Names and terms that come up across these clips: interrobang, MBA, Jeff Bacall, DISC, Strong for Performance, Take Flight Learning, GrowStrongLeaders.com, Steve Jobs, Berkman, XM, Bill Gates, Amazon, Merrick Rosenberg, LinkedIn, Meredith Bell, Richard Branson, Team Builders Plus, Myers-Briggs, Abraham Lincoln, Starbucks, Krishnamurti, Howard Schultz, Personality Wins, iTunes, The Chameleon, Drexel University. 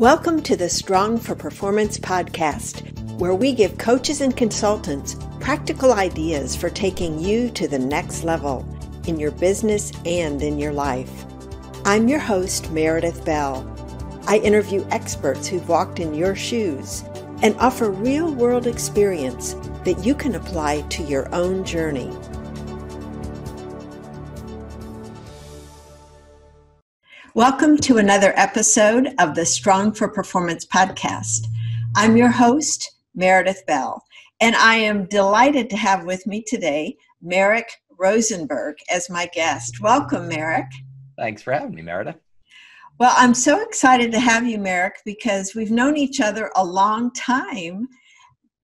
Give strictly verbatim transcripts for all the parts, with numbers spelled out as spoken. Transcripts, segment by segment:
Welcome to the Strong for Performance podcast, where we give coaches and consultants practical ideas for taking you to the next level in your business and in your life. I'm your host, Meredith Bell. I interview experts who've walked in your shoes and offer real-world experience that you can apply to your own journey. Welcome to another episode of the Strong for Performance podcast. I'm your host, Meredith Bell, and I am delighted to have with me today Merrick Rosenberg as my guest. Welcome, Merrick. Thanks for having me, Meredith. Well, I'm so excited to have you, Merrick, because we've known each other a long time.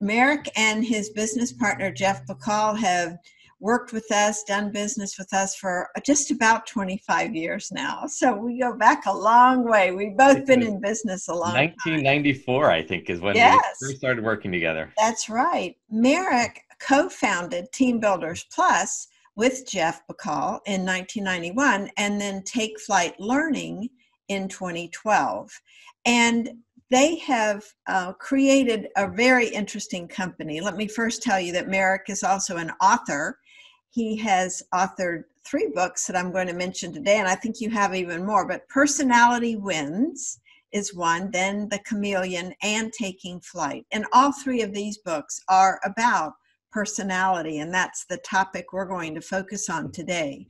Merrick and his business partner, Jeff Bacall, have worked with us, done business with us for just about twenty-five years now. So we go back a long way. We've both been in business a long time. nineteen ninety-four, I think, is when yes. we first started working together. That's right. Merrick co-founded Team Builders Plus with Jeff Bacall in nineteen ninety-one and then Take Flight Learning in twenty twelve. And they have uh, created a very interesting company. Let me first tell you that Merrick is also an author. He has authored three books that I'm going to mention today, and I think you have even more, but Personality Wins is one, then The Chameleon, and Taking Flight. And all three of these books are about personality, and that's the topic we're going to focus on today.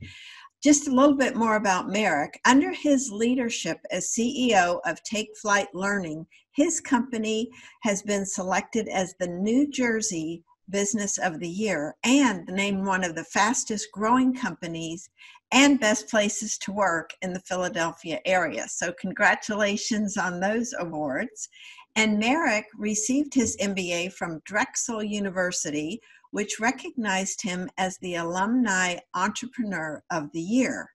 Just a little bit more about Merrick. Under his leadership as C E O of Take Flight Learning, his company has been selected as the New Jersey Business of the Year and named one of the fastest growing companies and best places to work in the Philadelphia area. So congratulations on those awards. And Merrick received his M B A from Drexel University, which recognized him as the Alumni Entrepreneur of the Year.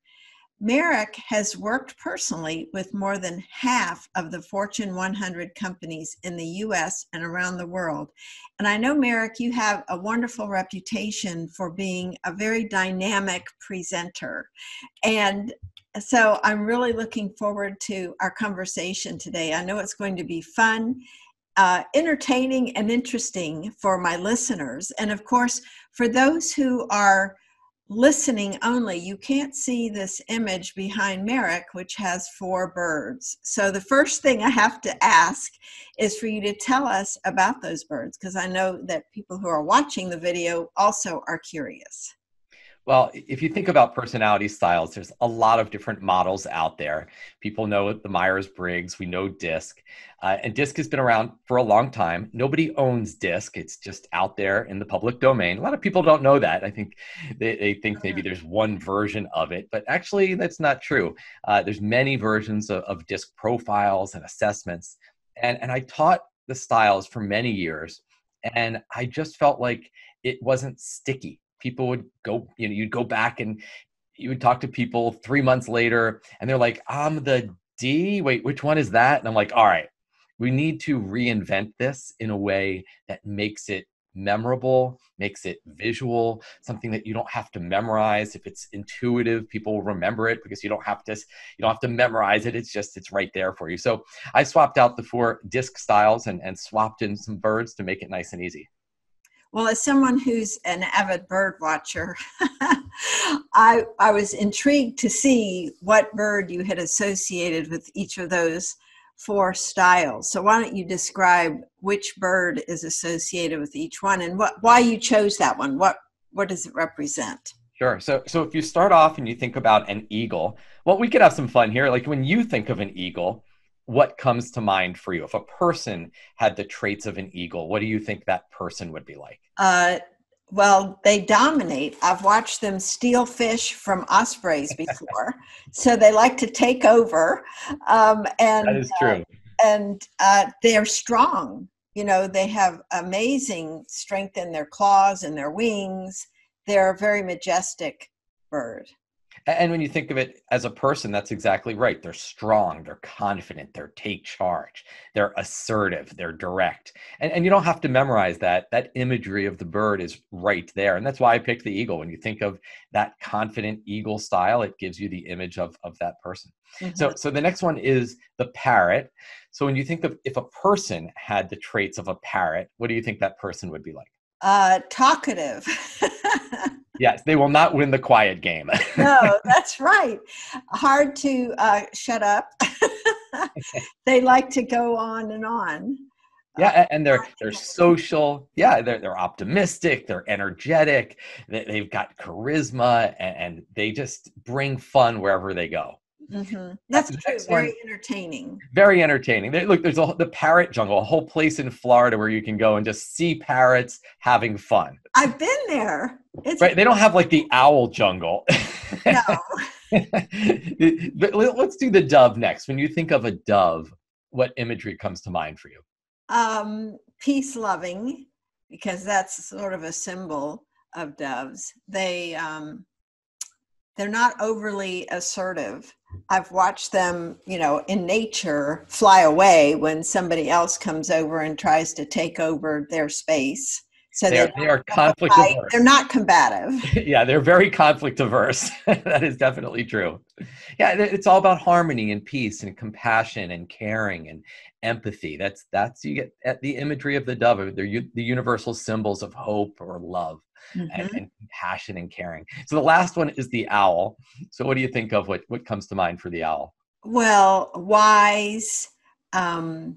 Merrick has worked personally with more than half of the Fortune one hundred companies in the U S and around the world. And I know, Merrick, you have a wonderful reputation for being a very dynamic presenter. And so I'm really looking forward to our conversation today. I know it's going to be fun, uh, entertaining, and interesting for my listeners. And of course, for those who are listening only, you can't see this image behind Merrick, which has four birds. So the first thing I have to ask is for you to tell us about those birds, because I know that people who are watching the video also are curious. Well, if you think about personality styles, there's a lot of different models out there. People know the Myers-Briggs, we know D I S C, uh, and D I S C has been around for a long time. Nobody owns D I S C. It's just out there in the public domain. A lot of people don't know that. I think they, they think maybe there's one version of it, but actually that's not true. Uh, there's many versions of, of D I S C profiles and assessments. And, and I taught the styles for many years, and I just felt like it wasn't sticky. People would go, you know, you'd go back and you would talk to people three months later and they're like, I'm the D, wait, which one is that? And I'm like, all right, we need to reinvent this in a way that makes it memorable, makes it visual, something that you don't have to memorize. If it's intuitive, people will remember it because you don't have to, you don't have to memorize it. It's just, it's right there for you. So I swapped out the four D I S C styles and, and swapped in some birds to make it nice and easy. Well, as someone who's an avid bird watcher, I, I was intrigued to see what bird you had associated with each of those four styles. So why don't you describe which bird is associated with each one and what, why you chose that one? What, what does it represent? Sure. So, so if you start off and you think about an eagle, well, we could have some fun here. Like when you think of an eagle, what comes to mind for you? If a person had the traits of an eagle, what do you think that person would be like? Uh, well, they dominate. I've watched them steal fish from ospreys before. So they like to take over. Um, and that is true. Uh, and uh, they're strong. You know, they have amazing strength in their claws and their wings. They're a very majestic bird. And when you think of it as a person, that's exactly right. They're strong, they're confident, they're take charge, they're assertive, they're direct. And, and you don't have to memorize that. That imagery of the bird is right there. And that's why I picked the eagle. When you think of that confident eagle style, it gives you the image of, of that person. Mm-hmm. So, so the next one is the parrot. So when you think of if a person had the traits of a parrot, what do you think that person would be like? Uh, talkative. Yes, they will not win the quiet game. No, that's right. Hard to uh, shut up. They like to go on and on. Yeah, and they're they're social. Yeah, they're they're optimistic. They're energetic. They, they've got charisma, and, and they just bring fun wherever they go. Mm-hmm. That's true. Very one, entertaining. Very entertaining. They, look, there's a, the parrot jungle, a whole place in Florida where you can go and just see parrots having fun. I've been there. It's right. They don't have like the owl jungle. No. Let's do the dove next. When you think of a dove, what imagery comes to mind for you? Um, peace loving, because that's sort of a symbol of doves. They, um, they're not overly assertive. I've watched them, you know, in nature fly away when somebody else comes over and tries to take over their space. So they are, they are conflict averse. They're not combative. Yeah, they're very conflict averse. That is definitely true. Yeah, it's all about harmony and peace and compassion and caring and empathy. That's that's you get at the imagery of the dove. They're the universal symbols of hope or love. Mm-hmm. And, and compassion and caring. So the last one is the owl. So what do you think of? What, what comes to mind for the owl? Well, wise. Um,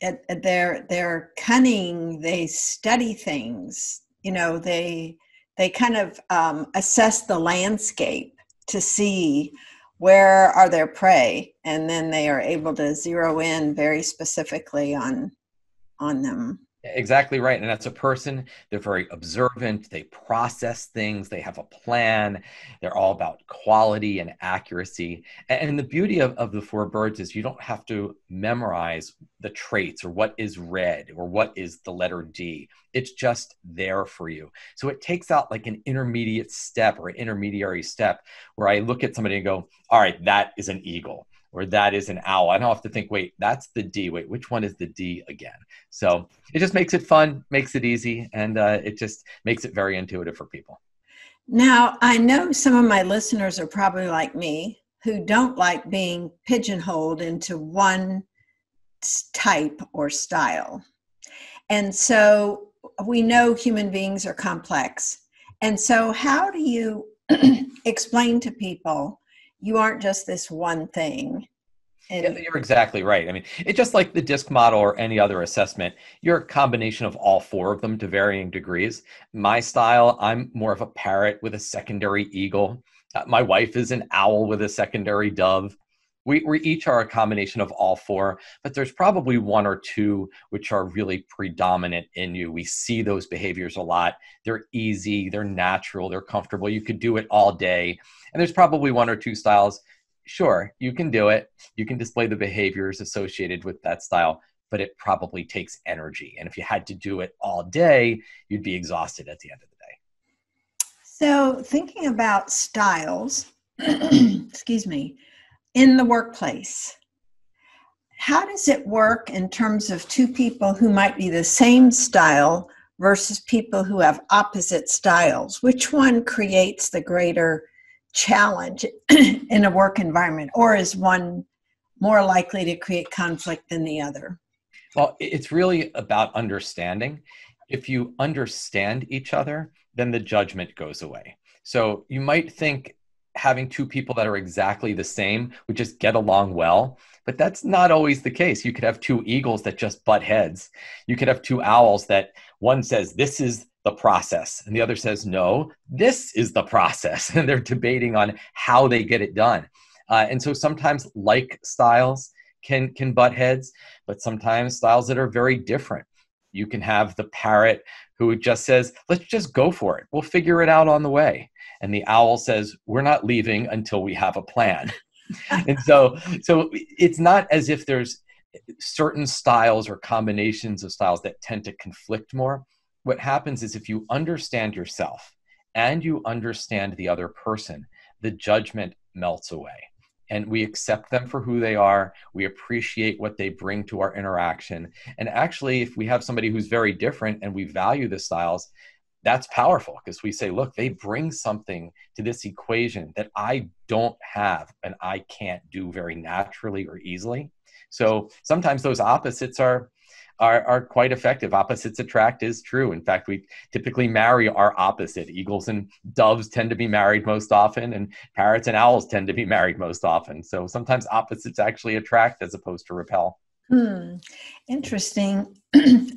they're they're cunning. They study things. You know, they they kind of um, assess the landscape to see where are their prey, and then they are able to zero in very specifically on on them. Exactly right. And that's a person. They're very observant. They process things. They have a plan. They're all about quality and accuracy. And the beauty of, of the four birds is you don't have to memorize the traits or what is red or what is the letter D. It's just there for you. So it takes out like an intermediate step or an intermediary step where I look at somebody and go, all right, that is an eagle. Or that is an owl. I don't have to think, wait, that's the D. Wait, which one is the D again? So it just makes it fun, makes it easy, and uh, it just makes it very intuitive for people. Now, I know some of my listeners are probably like me who don't like being pigeonholed into one type or style. And so we know human beings are complex. And so how do you explain to people you aren't just this one thing? And yeah, you're exactly right. I mean, it's just like the DISC model or any other assessment. You're a combination of all four of them to varying degrees. My style, I'm more of a parrot with a secondary eagle. Uh, my wife is an owl with a secondary dove. We, we each are a combination of all four, but there's probably one or two which are really predominant in you. We see those behaviors a lot. They're easy, they're natural, they're comfortable. You could do it all day. And there's probably one or two styles. Sure, you can do it. You can display the behaviors associated with that style, but it probably takes energy. And if you had to do it all day, you'd be exhausted at the end of the day. So thinking about styles, excuse me, in the workplace, how does it work in terms of two people who might be the same style versus people who have opposite styles? Which one creates the greater challenge in a work environment, or is one more likely to create conflict than the other? Well, it's really about understanding. If you understand each other, then the judgment goes away. So you might think having two people that are exactly the same would just get along well, but that's not always the case. You could have two eagles that just butt heads. You could have two owls that one says, this is the process, and the other says, no, this is the process. And they're debating on how they get it done. Uh, and so sometimes like styles can, can butt heads, but sometimes styles that are very different. You can have the parrot who just says, let's just go for it. We'll figure it out on the way. And the owl says, we're not leaving until we have a plan. And so, so it's not as if there's certain styles or combinations of styles that tend to conflict more. What happens is if you understand yourself and you understand the other person, the judgment melts away. And we accept them for who they are. We appreciate what they bring to our interaction. And actually, if we have somebody who's very different and we value the styles, that's powerful, because we say, look, they bring something to this equation that I don't have and I can't do very naturally or easily. So sometimes those opposites are, are, are quite effective. Opposites attract is true. In fact, we typically marry our opposite. Eagles and doves tend to be married most often, and parrots and owls tend to be married most often. So sometimes opposites actually attract as opposed to repel. Hmm. Interesting.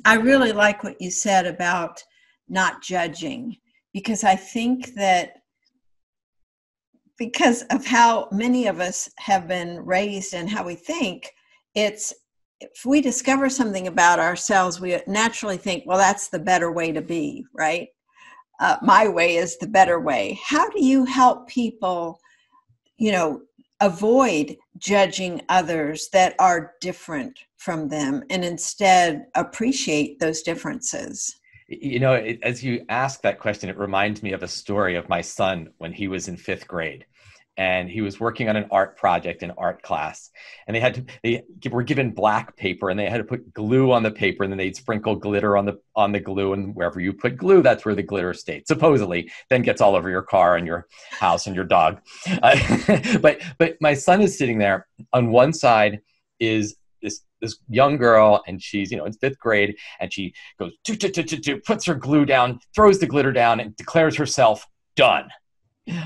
I really like what you said about not judging, because I think that because of how many of us have been raised and how we think, it's if we discover something about ourselves, we naturally think, well, that's the better way to be, right? Uh, my way is the better way. How do you help people, you know, avoid judging others that are different from them and instead appreciate those differences? You know, it, as you ask that question, it reminds me of a story of my son when he was in fifth grade, and he was working on an art project in art class, and they had to, they were given black paper, and they had to put glue on the paper, and then they'd sprinkle glitter on the on the glue, and wherever you put glue, that's where the glitter stays. Supposedly, then gets all over your car and your house and your dog. Uh, but but my son is sitting there. On one side is this this young girl, and she's, you know, in fifth grade, and she goes, toot, toot, toot, toot, toot, puts her glue down, throws the glitter down, and declares herself done.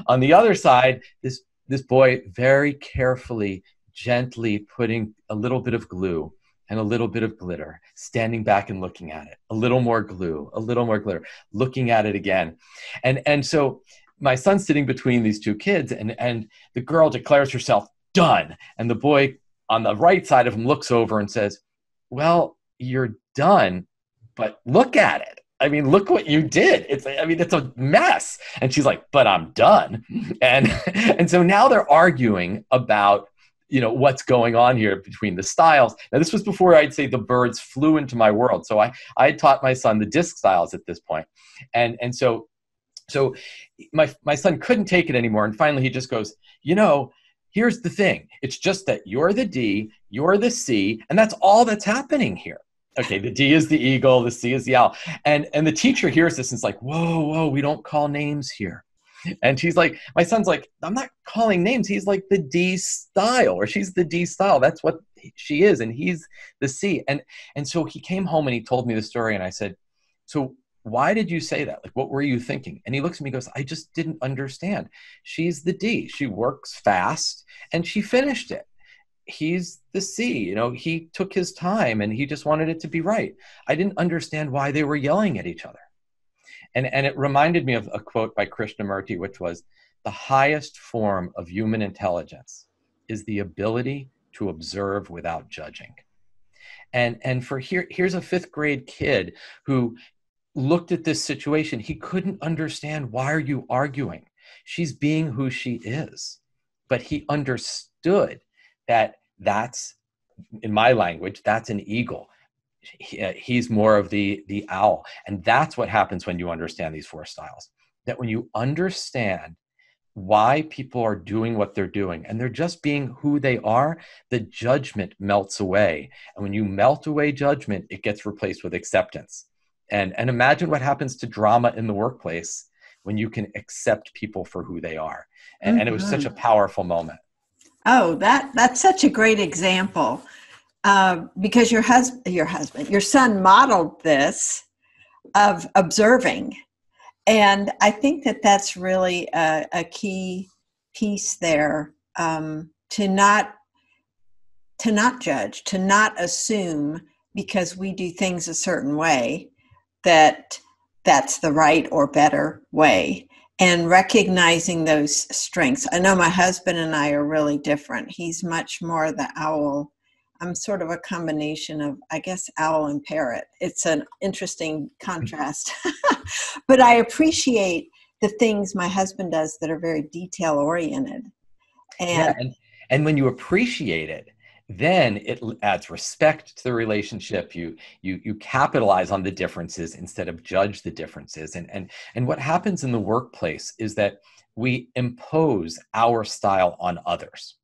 On the other side, this, this boy very carefully, gently putting a little bit of glue and a little bit of glitter, standing back and looking at it, a little more glue, a little more glitter, looking at it again. And, and so my son's sitting between these two kids, and, and the girl declares herself done, and the boy on the right side of him looks over and says, well, you're done, but look at it. I mean, look what you did. It's, I mean, it's a mess. And she's like, but I'm done. And, and so now they're arguing about, you know, what's going on here between the styles. Now, this was before I'd say the birds flew into my world. So I, I taught my son the DISC styles at this point. And, and so, so my, my son couldn't take it anymore. And finally he just goes, you know, here's the thing. It's just that you're the D, you're the C, and that's all that's happening here. Okay, the D is the eagle, the C is the owl. And, and the teacher hears this and is like, whoa, whoa, we don't call names here. And she's like, my son's like, I'm not calling names. He's like the D style, or she's the D style. That's what she is, and he's the C. And, and so he came home and he told me the story, and I said, so why did you say that? Like, what were you thinking? And he looks at me and goes, I just didn't understand. She's the D. She works fast, and she finished it. He's the C. You know, he took his time, and he just wanted it to be right. I didn't understand why they were yelling at each other. And, and it reminded me of a quote by Krishnamurti, which was, the highest form of human intelligence is the ability to observe without judging. And, and for here, here's a fifth grade kid who looked at this situation. He couldn't understand, why are you arguing? She's being who she is. But he understood that that's, in my language, that's an eagle. He, he's more of the, the owl. And that's what happens when you understand these four styles, that when you understand why people are doing what they're doing, and they're just being who they are, the judgment melts away. And when you melt away judgment, it gets replaced with acceptance. And, and imagine what happens to drama in the workplace when you can accept people for who they are. And, mm-hmm. and it was such a powerful moment. Oh, that that's such a great example, uh, because your husband, your husband, your son modeled this of observing. And I think that that's really a, a key piece there, um, to not, to not judge, to not assume because we do things a certain way that that's the right or better way, and recognizing those strengths. I know my husband and I are really different. He's much more the owl. I'm sort of a combination of, I guess, owl and parrot. It's an interesting contrast. But I appreciate the things my husband does that are very detail oriented. And, yeah, and, and when you appreciate it, then it adds respect to the relationship. You, you, you capitalize on the differences instead of judge the differences. And, and, and what happens in the workplace is that we impose our style on others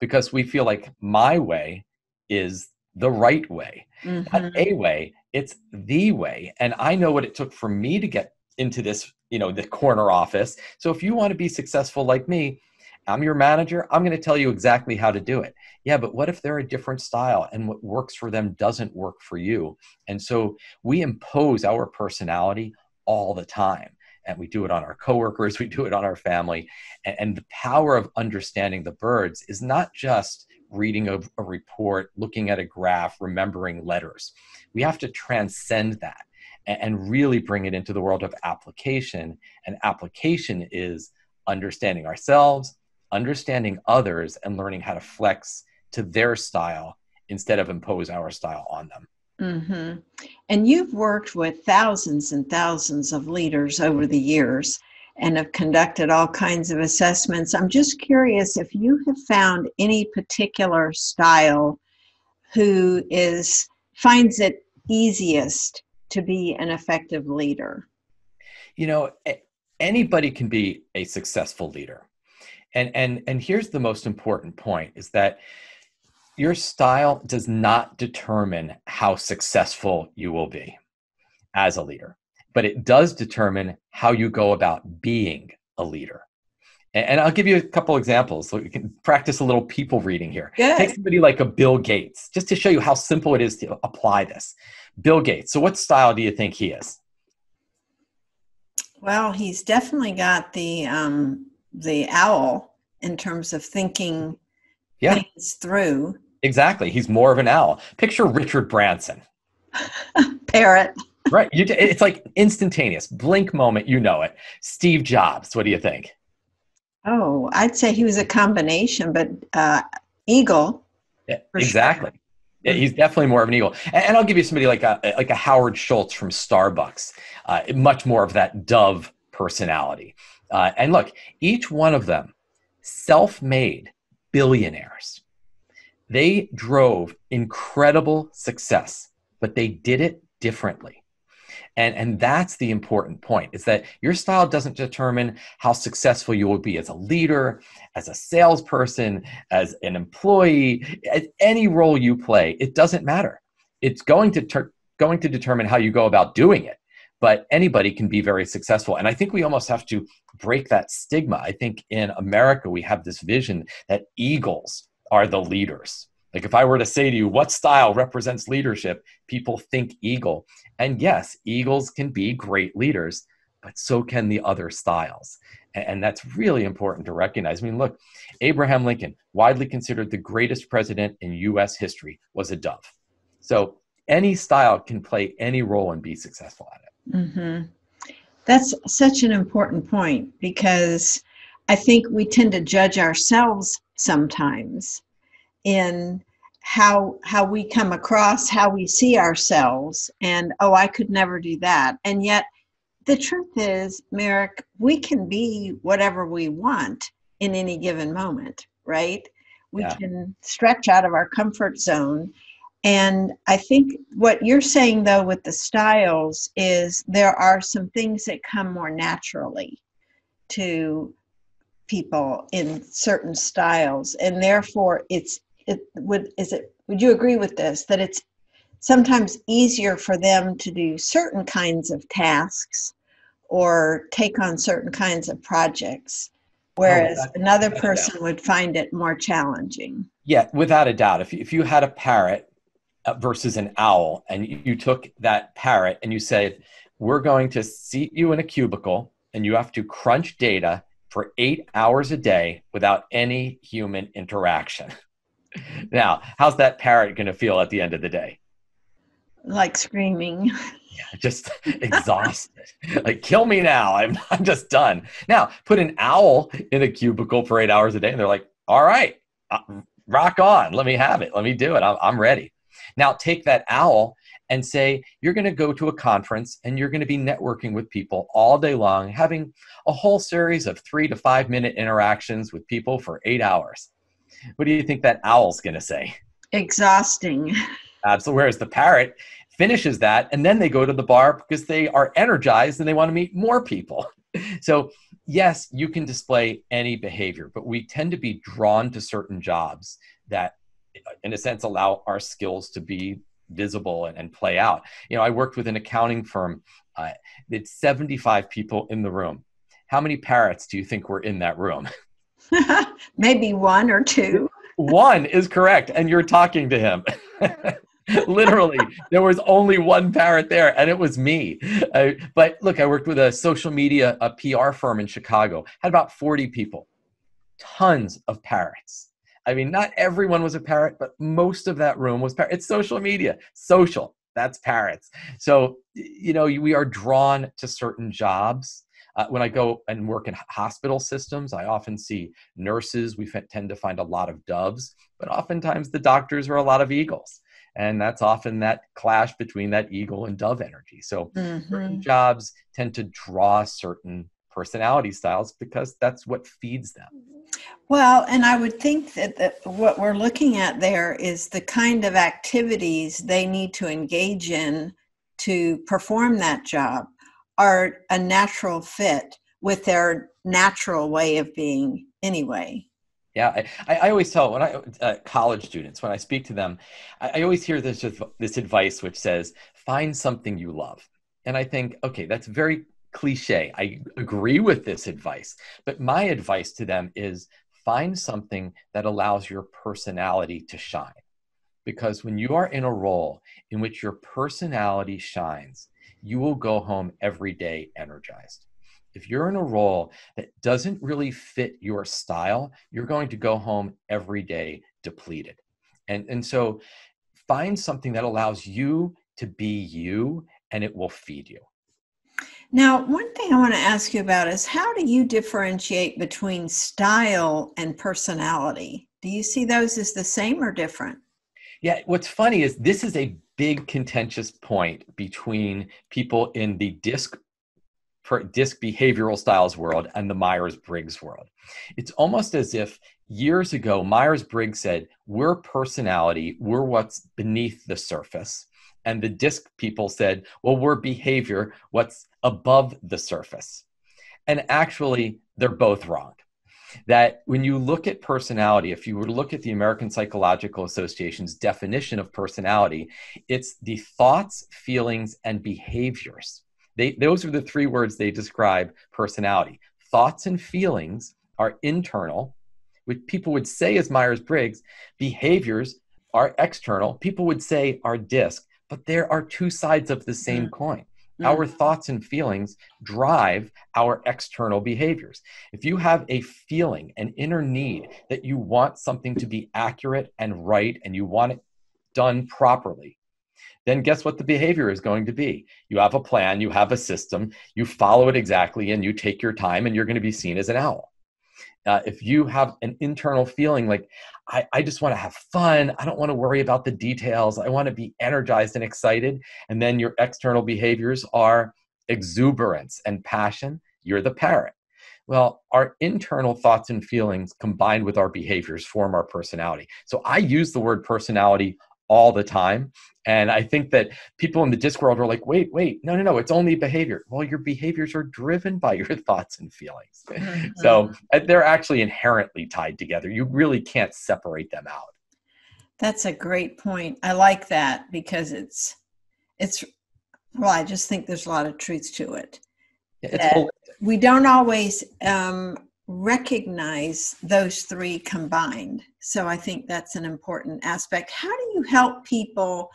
because we feel like my way is the right way, mm-hmm. not a way, it's the way. And I know what it took for me to get into this, you know, the corner office. So if you want to be successful like me, I'm your manager, I'm going to tell you exactly how to do it. Yeah, but what if they're a different style and what works for them doesn't work for you? And so we impose our personality all the time. And we do it on our coworkers, we do it on our family. And, and the power of understanding the birds is not just reading a, a report, looking at a graph, remembering letters. We have to transcend that and, and really bring it into the world of application. And application is understanding ourselves, understanding others, and learning how to flex to their style instead of impose our style on them. Mm-hmm. And you've worked with thousands and thousands of leaders over the years and have conducted all kinds of assessments. I'm just curious if you have found any particular style who is finds it easiest to be an effective leader. You know, anybody can be a successful leader. And, and, and here's the most important point is that your style does not determine how successful you will be as a leader, but it does determine how you go about being a leader. And, and I'll give you a couple examples so you can practice a little people reading here. Good. Take somebody like a Bill Gates, just to show you how simple it is to apply this. Bill Gates, so what style do you think he is? Well, he's definitely got the, um, the owl in terms of thinking yeah. things through. Exactly. He's more of an owl. Picture Richard Branson. Parrot. Right. You, it's like instantaneous. Blink moment. You know it. Steve Jobs. What do you think? Oh, I'd say he was a combination, but uh, eagle. Yeah, exactly. Sure. Yeah, he's definitely more of an eagle. And, and I'll give you somebody like a, like a Howard Schultz from Starbucks. Uh, much more of that dove personality. Uh, and look, each one of them self-made billionaires. They drove incredible success, but they did it differently. And, and that's the important point, is that your style doesn't determine how successful you will be as a leader, as a salesperson, as an employee, as any role you play. It doesn't matter. It's going to, ter- going to determine how you go about doing it. But anybody can be very successful. And I think we almost have to break that stigma. I think in America, we have this vision that eagles are the leaders. Like if I were to say to you, what style represents leadership? People think eagle. And yes, eagles can be great leaders, but so can the other styles. And that's really important to recognize. I mean, look, Abraham Lincoln, widely considered the greatest president in U S history, was a dove. So any style can play any role and be successful at it. Mm-hmm. That's such an important point because I think we tend to judge ourselves sometimes in how how we come across, how we see ourselves, and oh, I could never do that. And yet the truth is, Merrick, we can be whatever we want in any given moment, right? We yeah. can stretch out of our comfort zone. And I think what you're saying, though, with the styles is there are some things that come more naturally to people in certain styles. And therefore, it's it would is it would you agree with this, that it's sometimes easier for them to do certain kinds of tasks or take on certain kinds of projects, whereas oh, another person would find it more challenging? Yeah, without a doubt. If if you had a parrot versus an owl, and you took that parrot and you said, we're going to seat you in a cubicle and you have to crunch data for eight hours a day without any human interaction. Now, how's that parrot going to feel at the end of the day? Like screaming. Yeah, just exhausted. Like, kill me now. I'm, I'm just done. Now, put an owl in a cubicle for eight hours a day and they're like, all right, rock on. Let me have it. Let me do it. I'm, I'm ready. Now take that owl and say, you're going to go to a conference and you're going to be networking with people all day long, having a whole series of three to five minute interactions with people for eight hours. What do you think that owl's going to say? Exhausting. Absolutely. Whereas the parrot finishes that and then they go to the bar because they are energized and they want to meet more people. So yes, you can display any behavior, but we tend to be drawn to certain jobs that, in a sense, allow our skills to be visible and, and play out. You know, I worked with an accounting firm uh, that had seventy-five people in the room. How many parrots do you think were in that room? Maybe one or two. One is correct, and you're talking to him. Literally, there was only one parrot there, and it was me. Uh, but look, I worked with a social media, a P R firm in Chicago, had about forty people, tons of parrots. I mean, not everyone was a parrot, but most of that room was parrots. It's social media, social, that's parrots. So, you know, we are drawn to certain jobs. Uh, when I go and work in hospital systems, I often see nurses. We tend to find a lot of doves, but oftentimes the doctors are a lot of eagles. And that's often that clash between that eagle and dove energy. So mm-hmm. certain jobs tend to draw certain personality styles because that's what feeds them. Well, and I would think that the, what we're looking at there is the kind of activities they need to engage in to perform that job are a natural fit with their natural way of being anyway. Yeah, I, I always tell when I uh, college students, when I speak to them, I, I always hear this this advice which says, find something you love. And I think, okay, that's very cliche. I agree with this advice. But my advice to them is find something that allows your personality to shine. Because when you are in a role in which your personality shines, you will go home every day energized. If you're in a role that doesn't really fit your style, you're going to go home every day depleted. And, and so find something that allows you to be you, and it will feed you. Now, one thing I want to ask you about is how do you differentiate between style and personality? Do you see those as the same or different? Yeah, what's funny is this is a big contentious point between people in the DISC for DISC behavioral styles world and the Myers-Briggs world. It's almost as if years ago, Myers-Briggs said, we're personality, we're what's beneath the surface. And the DISC people said, well, we're behavior, what's above the surface. And actually, they're both wrong. That when you look at personality, if you were to look at the American Psychological Association's definition of personality, it's the thoughts, feelings, and behaviors. They, those are the three words they describe personality. Thoughts and feelings are internal, which people would say is Myers-Briggs. Behaviors are external. People would say are DISC, but there are two sides of the same coin. Mm-hmm. Our thoughts and feelings drive our external behaviors. If you have a feeling, an inner need that you want something to be accurate and right, and you want it done properly, then guess what the behavior is going to be? You have a plan, you have a system, you follow it exactly, and you take your time, and you're going to be seen as an owl. Uh, if you have an internal feeling like, I, I just want to have fun, I don't want to worry about the details, I want to be energized and excited, and then your external behaviors are exuberance and passion, you're the parrot. Well, our internal thoughts and feelings combined with our behaviors form our personality. So I use the word personality all the time. And I think that people in the DISC world are like, wait, wait, no, no, no, it's only behavior. Well, your behaviors are driven by your thoughts and feelings. Mm-hmm. So they're actually inherently tied together. You really can't separate them out. That's a great point. I like that because it's, it's well, I just think there's a lot of truth to it. It's we don't always um, recognize those three combined. So I think that's an important aspect. How do you help people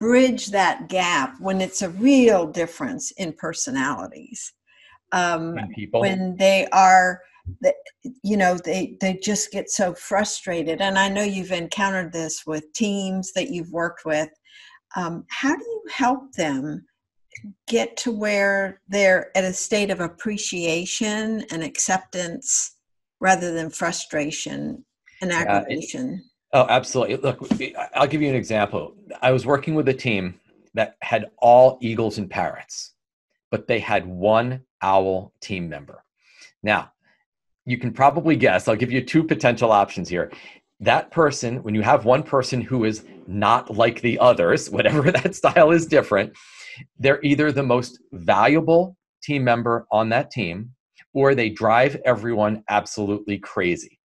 bridge that gap when it's a real difference in personalities? Um, people. When they are, you know, they, they just get so frustrated. And I know you've encountered this with teams that you've worked with. Um, how do you help them get to where they're at a state of appreciation and acceptance rather than frustration and aggravation? Uh, it, oh, absolutely. Look, I'll give you an example. I was working with a team that had all eagles and parrots, but they had one owl team member. Now, you can probably guess, I'll give you two potential options here. That person, when you have one person who is not like the others, whatever that style is different, they're either the most valuable team member on that team, or they drive everyone absolutely crazy?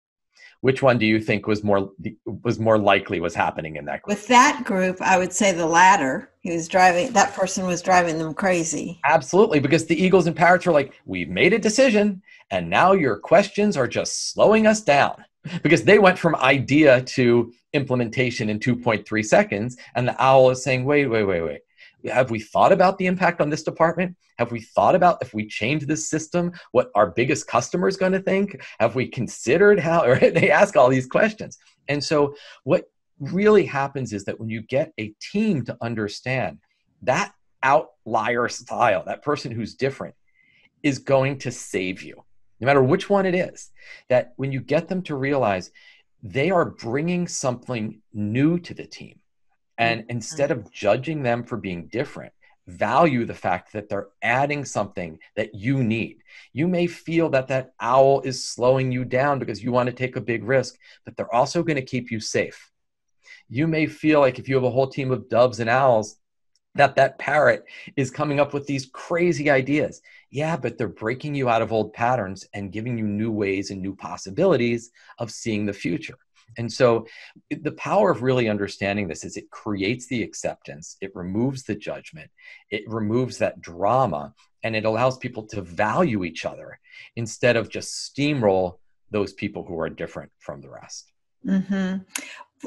Which one do you think was more was more likely was happening in that group? With that group, I would say the latter. He was driving, that person was driving them crazy. Absolutely, because the eagles and parrots are like, we've made a decision, and now your questions are just slowing us down. Because they went from idea to implementation in two point three seconds, and the owl is saying, wait, wait, wait, wait. Have we thought about the impact on this department? Have we thought about if we change this system, what our biggest customer is going to think? Have we considered how, or they ask all these questions. And so what really happens is that when you get a team to understand that outlier style, that person who's different is going to save you, no matter which one it is, that when you get them to realize they are bringing something new to the team. And instead of judging them for being different, value the fact that they're adding something that you need. You may feel that that owl is slowing you down because you want to take a big risk, but they're also going to keep you safe. You may feel like if you have a whole team of doves and owls, that that parrot is coming up with these crazy ideas. Yeah, but they're breaking you out of old patterns and giving you new ways and new possibilities of seeing the future. And so the power of really understanding this is it creates the acceptance, it removes the judgment, it removes that drama, and it allows people to value each other instead of just steamroll those people who are different from the rest. Mm-hmm.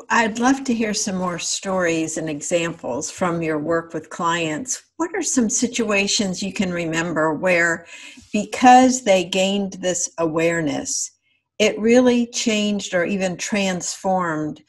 I'd love to hear some more stories and examples from your work with clients. What are some situations you can remember where, because they gained this awareness, it really changed or even transformed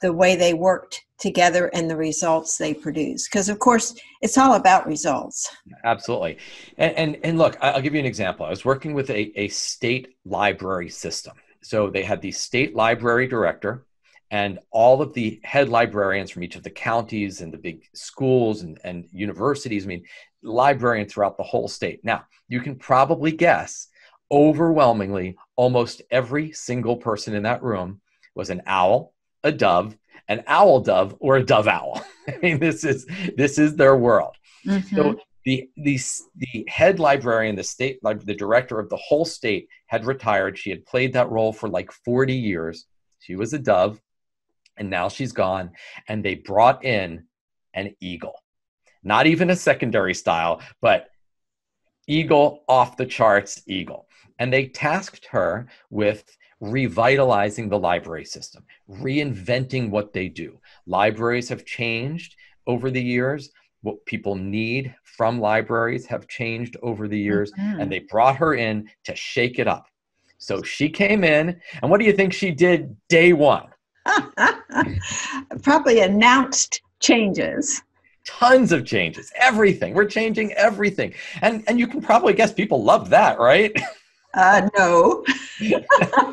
the way they worked together and the results they produced? Because of course, it's all about results. Absolutely. And, and, and look, I'll give you an example. I was working with a, a state library system. So they had the state library director and all of the head librarians from each of the counties and the big schools and, and universities. I mean, librarians throughout the whole state. Now, you can probably guess overwhelmingly, almost every single person in that room was an owl, a dove, an owl dove, or a dove owl. I mean, this is this is their world. Mm-hmm. So the, the the head librarian, the state, like the director of the whole state, had retired. She had played that role for like forty years. She was a dove, and now she's gone. And they brought in an eagle, not even a secondary style, but eagle off the charts, eagle. And they tasked her with revitalizing the library system, reinventing what they do. Libraries have changed over the years. What people need from libraries have changed over the years. Mm-hmm. And they brought her in to shake it up. So she came in, and what do you think she did day one? Probably announced changes. Tons of changes, everything. We're changing everything. And, and you can probably guess people love that, right? Uh, no.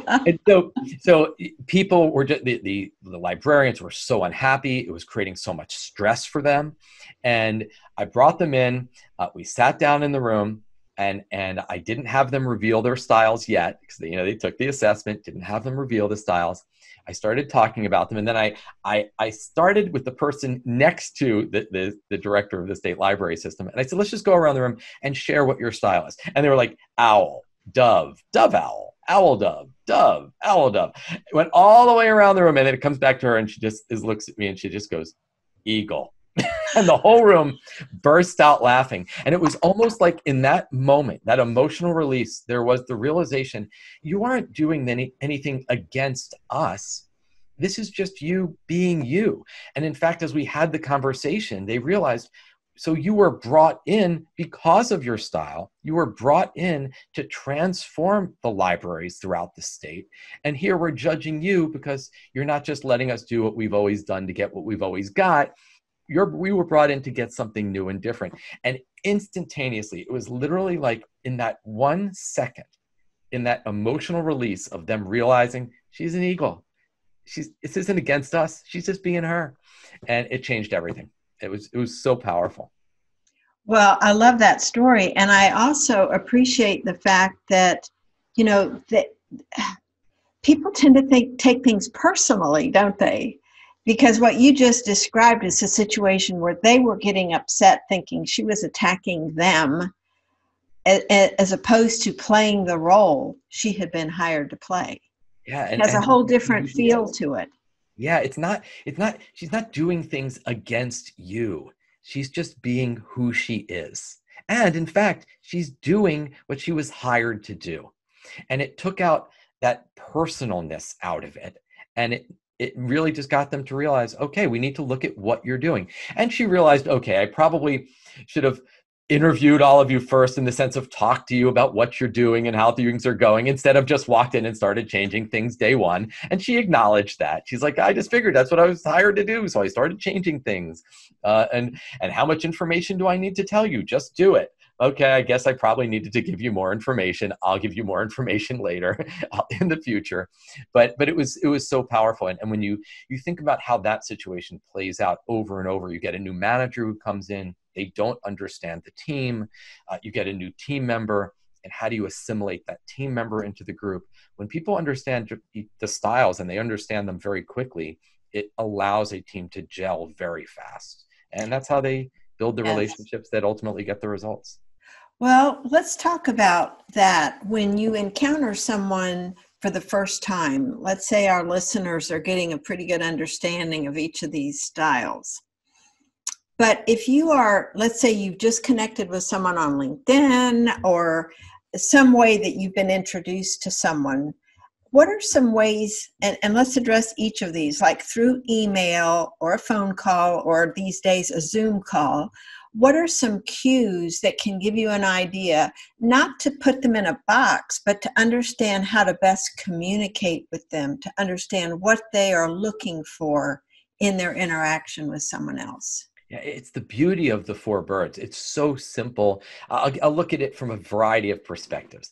And so, so people were just, the, the, the librarians were so unhappy. It was creating so much stress for them. And I brought them in, uh, we sat down in the room, and, and I didn't have them reveal their styles yet because they, you know, they took the assessment, didn't have them reveal the styles. I started talking about them. And then I, I, I started with the person next to the, the, the director of the state library system. And I said, let's just go around the room and share what your style is. And they were like, owl, dove, dove owl, owl dove, dove, owl dove. It went all the way around the room. And then it comes back to her and she just is, looks at me and she just goes, eagle. And the whole room burst out laughing. And it was almost like in that moment, that emotional release, there was the realization, you aren't doing any, anything against us. This is just you being you. And in fact, as we had the conversation, they realized, so you were brought in because of your style. You were brought in to transform the libraries throughout the state. And here we're judging you because you're not just letting us do what we've always done to get what we've always got. You're, we were brought in to get something new and different. And instantaneously, it was literally like in that one second, in that emotional release of them realizing she's an eagle. She's, this isn't against us. She's just being her. And it changed everything. It was, it was so powerful. Well, I love that story. And I also appreciate the fact that, you know, that people tend to think, take things personally, don't they? Because what you just described is a situation where they were getting upset thinking she was attacking them. as opposed to playing the role she had been hired to play. Yeah, and, it has and, a whole different feel to it. Yeah, it's not, it's not, she's not doing things against you. She's just being who she is. And in fact, she's doing what she was hired to do. And it took out that personalness out of it. And it, it really just got them to realize, okay, we need to look at what you're doing. And she realized, okay, I probably should have interviewed all of you first in the sense of talk to you about what you're doing and how things are going instead of just walked in and started changing things day one. And she acknowledged that. She's like, I just figured that's what I was hired to do. So I started changing things. Uh, and, and how much information do I need to tell you? Just do it. Okay, I guess I probably needed to give you more information. I'll give you more information later in the future. But but it was it was so powerful. And, and when you, you think about how that situation plays out over and over, you get a new manager who comes in, they don't understand the team, uh, you get a new team member, and how do you assimilate that team member into the group? When people understand the styles and they understand them very quickly, it allows a team to gel very fast. And that's how they build the yes. relationships that ultimately get the results. Well, let's talk about that. When you encounter someone for the first time, let's say our listeners are getting a pretty good understanding of each of these styles. But if you are, let's say you've just connected with someone on LinkedIn or some way that you've been introduced to someone, what are some ways, and, and let's address each of these, like through email or a phone call or these days a Zoom call, what are some cues that can give you an idea, not to put them in a box, but to understand how to best communicate with them, to understand what they are looking for in their interaction with someone else? Yeah, it's the beauty of the four birds. It's so simple. I'll, I'll look at it from a variety of perspectives.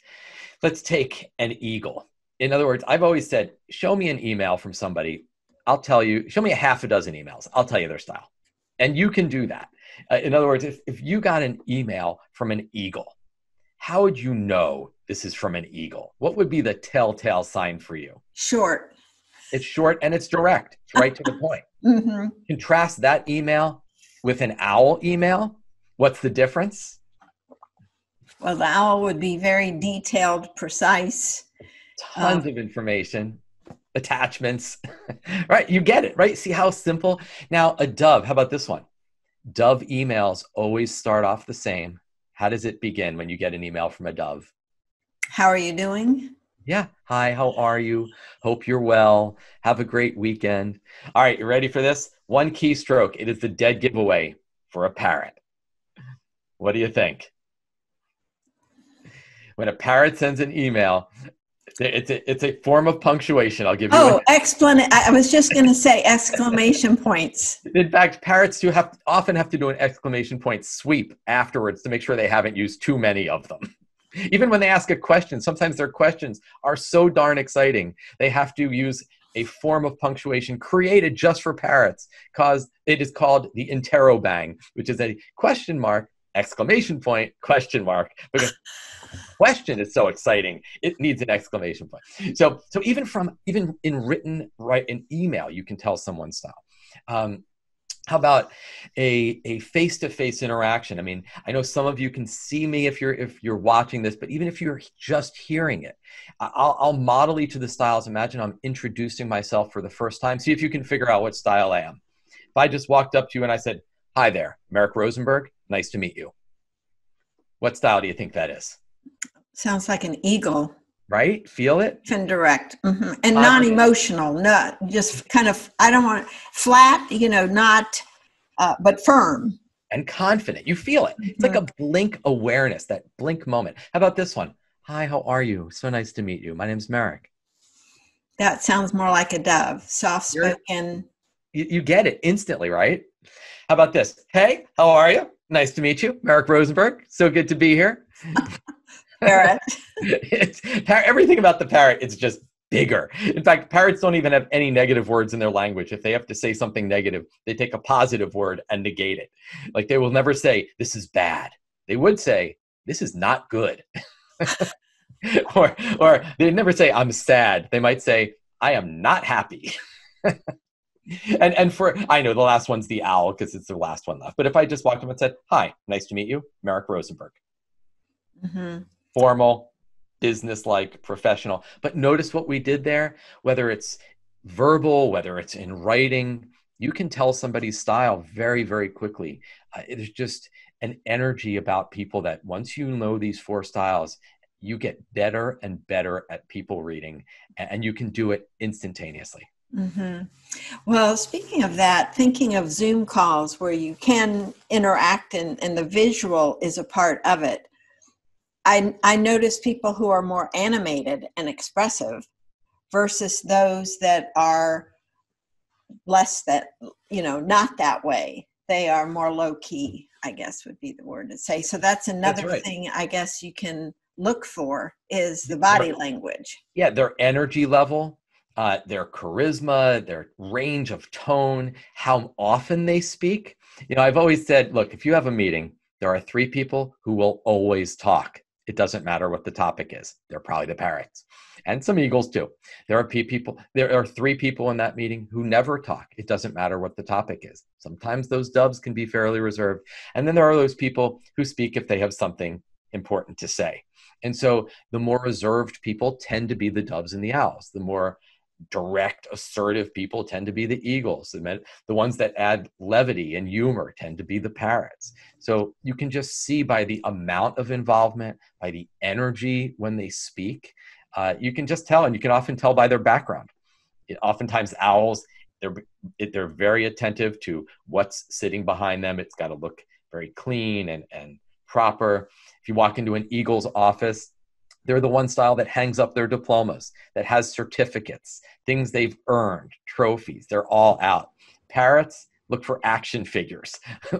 Let's take an eagle. In other words, I've always said, show me an email from somebody. I'll tell you, show me a half a dozen emails. I'll tell you their style. And you can do that. Uh, in other words, if, if you got an email from an eagle, how would you know this is from an eagle? What would be the telltale sign for you? Short. It's short and it's direct. It's right to the point. Mm-hmm. Contrast that email with an owl email, what's the difference? Well, the owl would be very detailed, precise. Tons um, of information, attachments, right? You get it, right? See how simple? Now, a dove, how about this one? Dove emails always start off the same. How does it begin when you get an email from a dove? How are you doing? Yeah. Hi, how are you? Hope you're well. Have a great weekend. All right, you ready for this? One keystroke. It is the dead giveaway for a parrot. What do you think? When a parrot sends an email, it's a, it's a form of punctuation. I'll give you Oh, exclamation! I was just going to say exclamation points. In fact, parrots do have often have to do an exclamation point sweep afterwards to make sure they haven't used too many of them. Even when they ask a question, sometimes their questions are so darn exciting. They have to use a form of punctuation created just for parrots, because it is called the interrobang, which is a question mark, exclamation point, question mark. Because question is so exciting, it needs an exclamation point. So, so even from even in written, right, in email, you can tell someone's style. Um, How about a, a face-to-face interaction? I mean, I know some of you can see me if you're if you're watching this, but even if you're just hearing it, I'll, I'll model each of the styles. Imagine I'm introducing myself for the first time. See if you can figure out what style I am. If I just walked up to you and I said, hi there, Merrick Rosenberg, nice to meet you. What style do you think that is? Sounds like an eagle. Right? Feel it? And direct. Mm-hmm. And non-emotional, not just kind of, I don't want flat, you know, not, uh, but firm. And confident. You feel it. Mm-hmm. It's like a blink awareness, that blink moment. How about this one? Hi, how are you? So nice to meet you. My name's Merrick. That sounds more like a dove. Soft-spoken. You, you get it instantly, right? How about this? Hey, how are you? Nice to meet you. Merrick Rosenberg. So good to be here. Parrot. It's, everything about the parrot is just bigger. In fact, parrots don't even have any negative words in their language. If they have to say something negative, they take a positive word and negate it. Like they will never say, this is bad. They would say, this is not good. or or they never say, I'm sad. They might say, I am not happy. and and for, I know the last one's the owl because it's the last one left. But if I just walked up and said, hi, nice to meet you, Merrick Rosenberg. mm-hmm. formal, business-like, professional. But notice what we did there, whether it's verbal, whether it's in writing, you can tell somebody's style very, very quickly. Uh, there's just an energy about people that once you know these four styles, you get better and better at people reading, and you can do it instantaneously. Mm-hmm. Well, speaking of that, thinking of Zoom calls where you can interact and, and the visual is a part of it, I, I notice people who are more animated and expressive versus those that are less that, you know, not that way. They are more low key, I guess would be the word to say. So that's another that's right. thing I guess you can look for is the body their, language. Yeah, their energy level. Uh, their charisma, their range of tone, how often they speak. You know, I've always said, look, if you have a meeting, there are three people who will always talk. It doesn't matter what the topic is. They're probably the parrots and some eagles too. There are people, there are three people in that meeting who never talk. It doesn't matter what the topic is. Sometimes those doves can be fairly reserved. And then there are those people who speak if they have something important to say. And so the more reserved people tend to be the doves and the owls. The more direct, assertive people tend to be the eagles. The ones that add levity and humor tend to be the parrots. So you can just see by the amount of involvement, by the energy when they speak, uh, you can just tell, and you can often tell by their background. It, oftentimes owls, they're, they're very attentive to what's sitting behind them. It's got to look very clean and, and proper. If you walk into an eagle's office, they're the one style that hangs up their diplomas, that has certificates, things they've earned, trophies. They're all out. Parrots, look for action figures.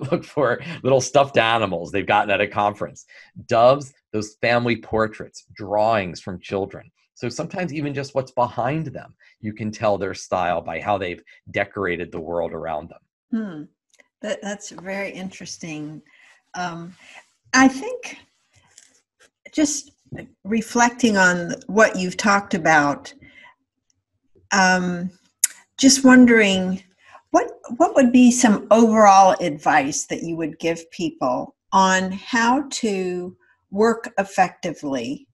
Look for little stuffed animals they've gotten at a conference. Doves, those family portraits, drawings from children. So sometimes even just what's behind them, you can tell their style by how they've decorated the world around them. Hmm. That, that's very interesting. Um, I think just... reflecting on what you've talked about, um, just wondering what what would be some overall advice that you would give people on how to work effectively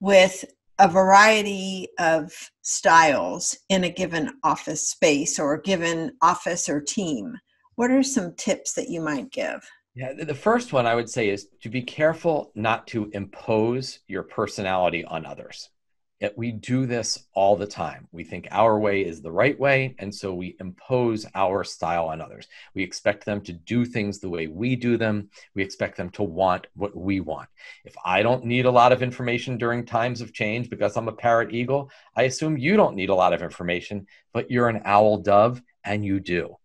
with a variety of styles in a given office space or a given office or team? What are some tips that you might give? Yeah, the first one I would say is to be careful not to impose your personality on others. Yet we do this all the time. We think our way is the right way, and so we impose our style on others. We expect them to do things the way we do them. We expect them to want what we want. If I don't need a lot of information during times of change because I'm a parrot eagle, I assume you don't need a lot of information, but you're an owl dove and you do.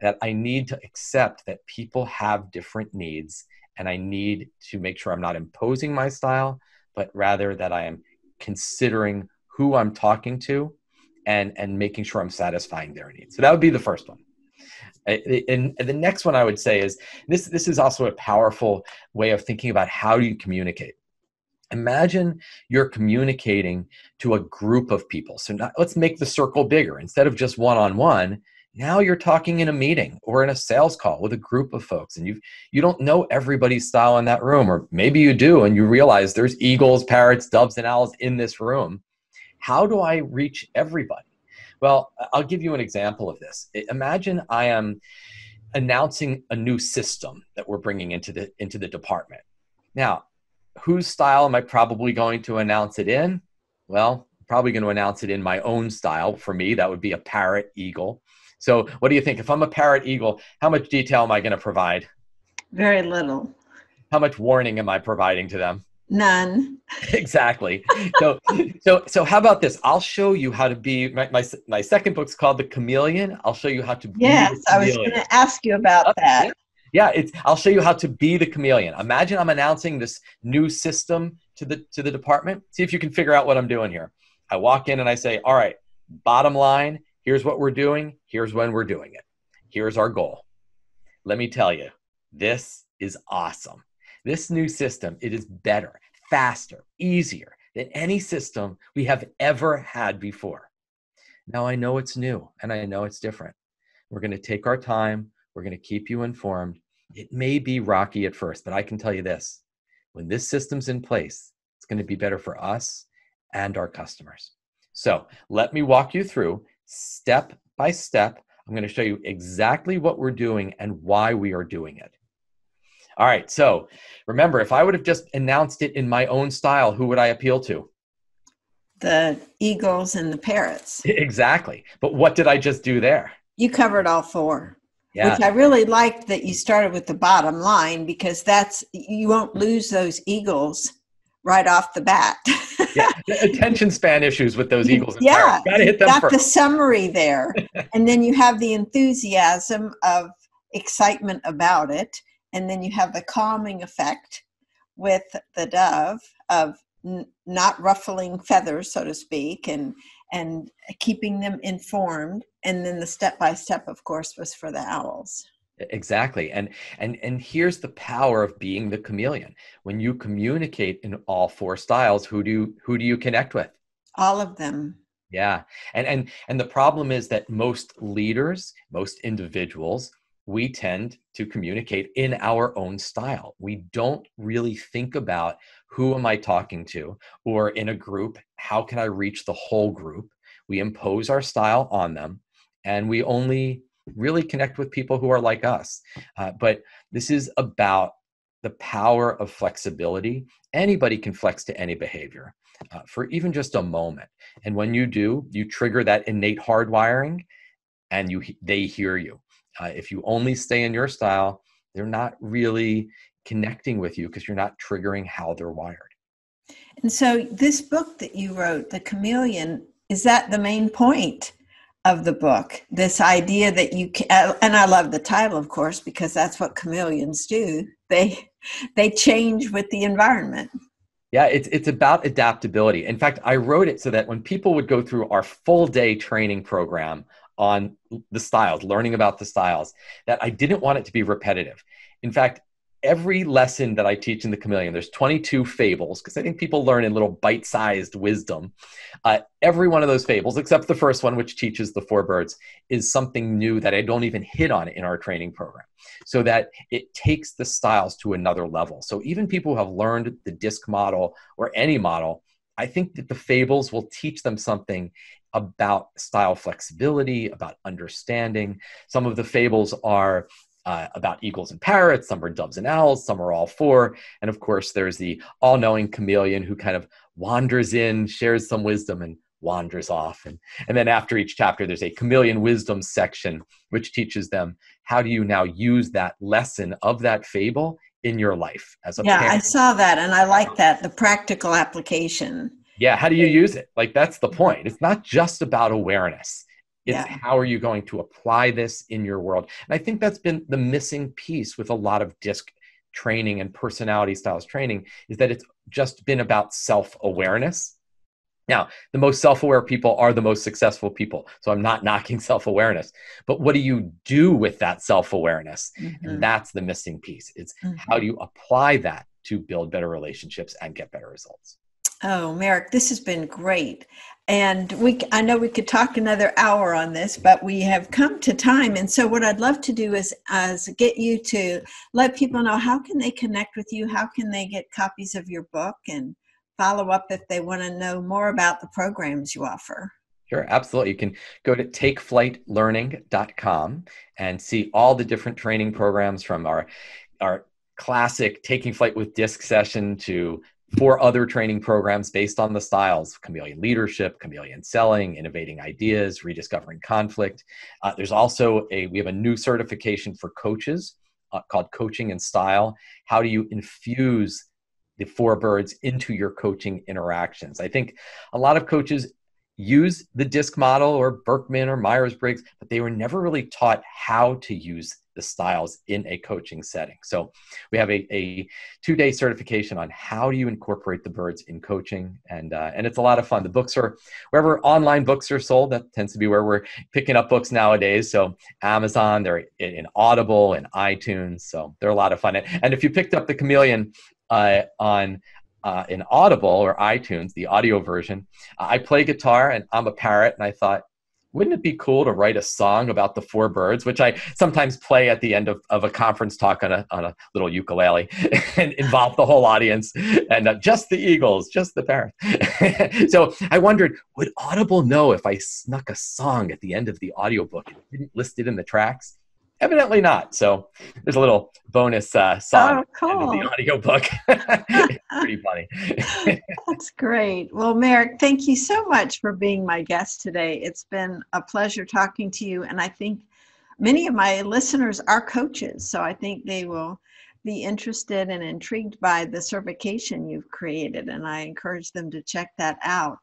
That I need to accept that people have different needs, and I need to make sure I'm not imposing my style, but rather that I am considering who I'm talking to and, and making sure I'm satisfying their needs. So that would be the first one. And the next one I would say is this, this is also a powerful way of thinking about how you communicate. Imagine you're communicating to a group of people. So now, let's make the circle bigger. Instead of just one-on-one, now you're talking in a meeting or in a sales call with a group of folks, and you you don't know everybody's style in that room, or maybe you do and you realize there's eagles, parrots, doves, and owls in this room. How do I reach everybody? Well, I'll give you an example of this. Imagine I am announcing a new system that we're bringing into the, into the department. Now, whose style am I probably going to announce it in? Well, I'm probably going to announce it in my own style. For me, that would be a parrot eagle. So what do you think? If I'm a parrot eagle, how much detail am I going to provide? Very little. How much warning am I providing to them? None. Exactly. So, so, so how about this? I'll show you how to be, my, my, my second book's called The Chameleon. I'll show you how to be yes, the chameleon. Yes, I was going to ask you about okay. that. Yeah, it's, I'll show you how to be the chameleon. Imagine I'm announcing this new system to the, to the department. See if you can figure out what I'm doing here. I walk in and I say, all right, bottom line, here's what we're doing. Here's when we're doing it. Here's our goal. Let me tell you, this is awesome. This new system, it is better, faster, easier than any system we have ever had before. Now I know it's new and I know it's different. We're going to take our time. We're going to keep you informed. It may be rocky at first, but I can tell you this. when this system's in place, it's going to be better for us and our customers. So let me walk you through step by step. I'm going to show you exactly what we're doing and why we are doing it. All right. So remember, if I would have just announced it in my own style, who would I appeal to? The eagles and the parrots. Exactly. But what did I just do there? You covered all four. Yeah. Which I really liked that you started with the bottom line, because that's, you won't lose those eagles right off the bat. Yeah. Attention span issues with those eagles. And yeah. Gotta hit them got first. The summary there. And then you have the enthusiasm of excitement about it. And then you have the calming effect with the dove of n not ruffling feathers, so to speak, and, and keeping them informed. And then the step-by-step, of course, was for the owls. Exactly. And, and, and here's the power of being the chameleon. When you communicate in all four styles, who do you, who do you connect with? All of them. Yeah. And, and, and the problem is that most leaders, most individuals, we tend to communicate in our own style. We don't really think about who am I talking to, or in a group, how can I reach the whole group? We impose our style on them, and we only really connect with people who are like us. Uh, but this is about the power of flexibility. Anybody can flex to any behavior uh, for even just a moment. And when you do, you trigger that innate hardwiring, and you, they hear you. Uh, if you only stay in your style, they're not really connecting with you because you're not triggering how they're wired. And so this book that you wrote, The Chameleon, is that the main point of the book? This idea that you can, and I love the title, of course, because that's what chameleons do. They, they change with the environment. Yeah, it's, it's about adaptability. In fact, I wrote it so that when people would go through our full day training program on the styles, learning about the styles, that I didn't want it to be repetitive. In fact, every lesson that I teach in The Chameleon, there's twenty-two fables, because I think people learn in little bite-sized wisdom. Uh, every one of those fables, except the first one, which teaches the four birds, is something new that I don't even hit on in our training program, so that it takes the styles to another level. So even people who have learned the DISC model or any model, I think that the fables will teach them something about style flexibility, about understanding. Some of the fables are uh, about eagles and parrots, some are doves and owls, some are all four. And of course, there's the all-knowing chameleon who kind of wanders in, shares some wisdom, and wanders off. And, and then after each chapter, there's a chameleon wisdom section, which teaches them, how do you now use that lesson of that fable in your life as a yeah, parent? I saw that, and I like that, the practical application. Yeah, how do you use it? Like, that's the point. It's not just about awareness. It's yeah. how are you going to apply this in your world? And I think that's been the missing piece with a lot of DISC training and personality styles training, is that it's just been about self-awareness. Now, the most self-aware people are the most successful people. So I'm not knocking self-awareness, but what do you do with that self-awareness? Mm-hmm. And that's the missing piece. It's mm-hmm. how do you apply that to build better relationships and get better results? Oh, Merrick, this has been great. And we, I know we could talk another hour on this, but we have come to time. And so what I'd love to do is, is get you to let people know, how can they connect with you? How can they get copies of your book and follow up if they want to know more about the programs you offer? Sure, absolutely. You can go to take flight learning dot com and see all the different training programs, from our, our classic Taking Flight with DISC session to four other training programs based on the styles: chameleon leadership, chameleon selling, innovating ideas, rediscovering conflict. Uh, there's also a, we have a new certification for coaches uh, called Coaching in Style. How do you infuse the four birds into your coaching interactions? I think a lot of coaches use the DISC model or Berkman or Myers-Briggs, but they were never really taught how to use the styles in a coaching setting. So we have a, a two-day certification on how do you incorporate the birds in coaching. And, uh, and it's a lot of fun. The books are wherever online books are sold. That tends to be where we're picking up books nowadays. So Amazon, they're in Audible and iTunes. So they're a lot of fun. And if you picked up The Chameleon uh, on Uh, in Audible or iTunes, the audio version, uh, I play guitar and I'm a parrot, and I thought, wouldn't it be cool to write a song about the four birds, which I sometimes play at the end of, of a conference talk on a, on a little ukulele and involve the whole audience and uh, just the eagles, just the parrots. So I wondered, would Audible know if I snuck a song at the end of the audiobook and didn't list it in the tracks? Evidently not. So there's a little bonus uh, song oh, cool. in the audiobook. It's pretty funny. That's great. Well, Merrick, thank you so much for being my guest today. It's been a pleasure talking to you. And I think many of my listeners are coaches, so I think they will be interested and intrigued by the certification you've created. And I encourage them to check that out.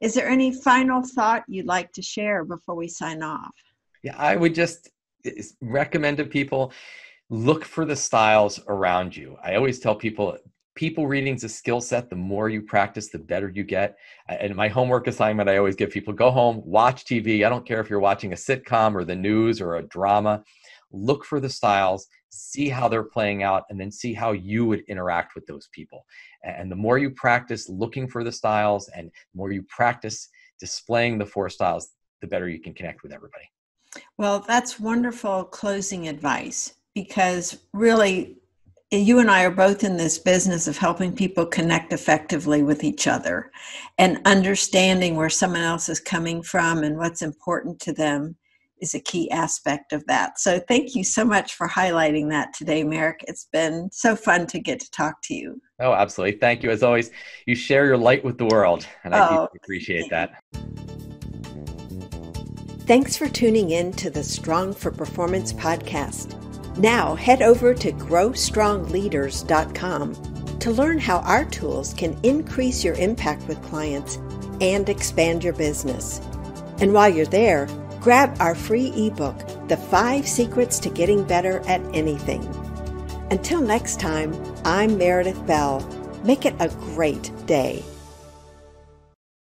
Is there any final thought you'd like to share before we sign off? Yeah, I would just... Is recommend to people, look for the styles around you. I always tell people, people reading is a skill set. The more you practice, the better you get. And my homework assignment, I always give people, go home, watch T V. I don't care if you're watching a sitcom or the news or a drama. Look for the styles, see how they're playing out, and then see how you would interact with those people. And the more you practice looking for the styles and the more you practice displaying the four styles, the better you can connect with everybody. Well, that's wonderful closing advice, because really you and I are both in this business of helping people connect effectively with each other and understanding where someone else is coming from and what's important to them is a key aspect of that. So thank you so much for highlighting that today, Merrick. It's been so fun to get to talk to you. Oh, absolutely. Thank you. As always, you share your light with the world, and I oh, deeply appreciate that. Thanks for tuning in to the Strong for Performance podcast. Now head over to grow strong leaders dot com to learn how our tools can increase your impact with clients and expand your business. And while you're there, grab our free ebook, The Five Secrets to Getting Better at Anything. Until next time, I'm Meredith Bell. Make it a great day.